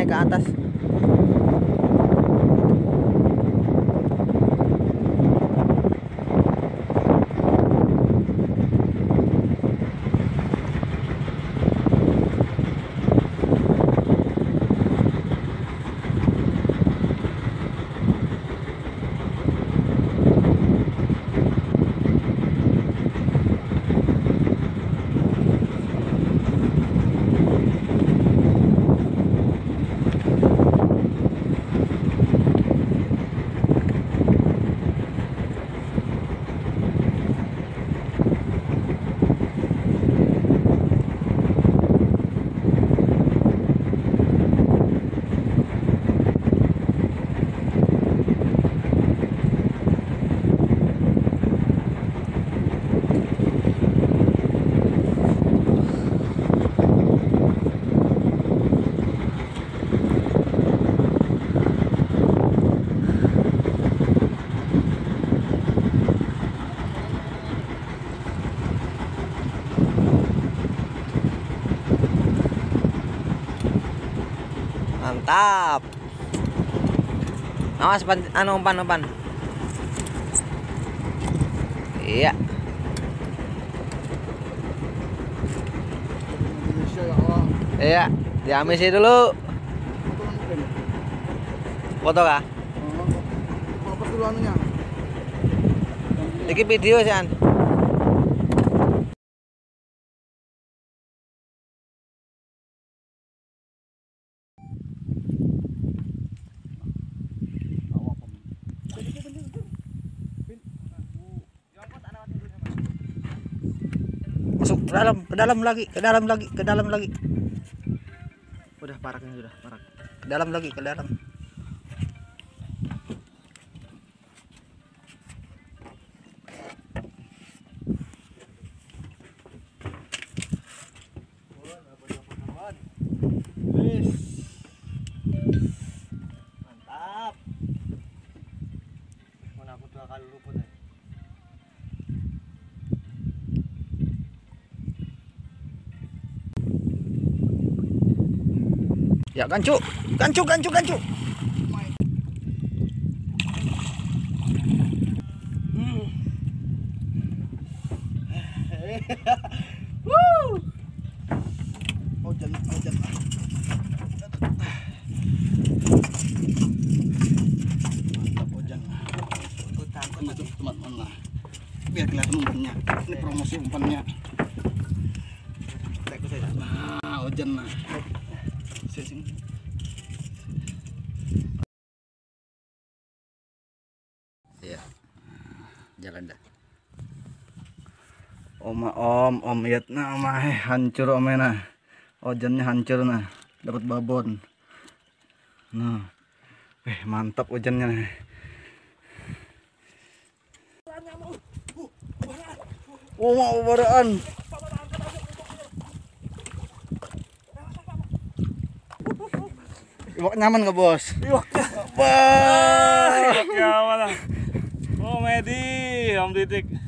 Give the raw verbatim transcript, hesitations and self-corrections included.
naik ke atas. Mantap. Awas pan, anu umpan umpan. Iya. Iya, diamisi dulu. Foto kah? Apa dulu anunya? Iki video sih an. Masuk ke dalam, ke dalam lagi, ke dalam lagi, ke dalam lagi. Udah paraknya sudah, parak. Ke dalam lagi, ke dalam. Mantap. Mana aku dua kali luput ya. Ya gancuk, gancuk, gancuk, gancuk. Hmm. Woo. Oh jangan, oh jangan. Mantap, oh jangan. Aku takut macam teman-teman lah. Biar kelihatan umpannya. Ini promosi umpannya. Teku saya. Ah, oh jangan. Sini. Ya. Jalan dah. Oma om, om Vietnam mah hancur omena. Ojannya hancur nah. Dapat babon. Nah. Eh, mantap ojannya nih. Oma obaran. Iwak nyaman nggak bos? Iwak nyaman. Iwak nyaman. Oh Medi, Om Titik.